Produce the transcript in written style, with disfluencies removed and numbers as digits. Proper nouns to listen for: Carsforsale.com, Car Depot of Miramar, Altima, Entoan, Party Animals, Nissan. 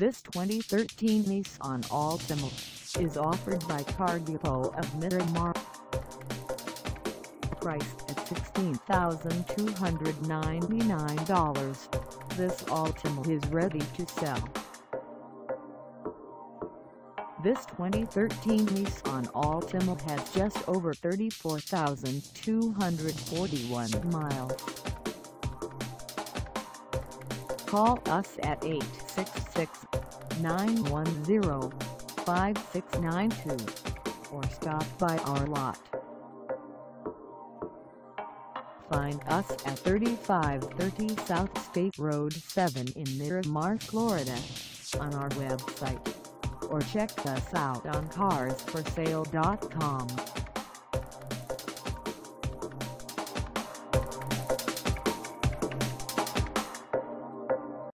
This 2013 Nissan Altima is offered by Car Depot of Miramar. Priced at $16,299, this Altima is ready to sell. This 2013 Nissan Altima has just over 34,241 miles. Call us at 866-910-5692 or stop by our lot. Find us at 3530 South State Road 7 in Miramar, Florida, on our website, or check us out on Carsforsale.com.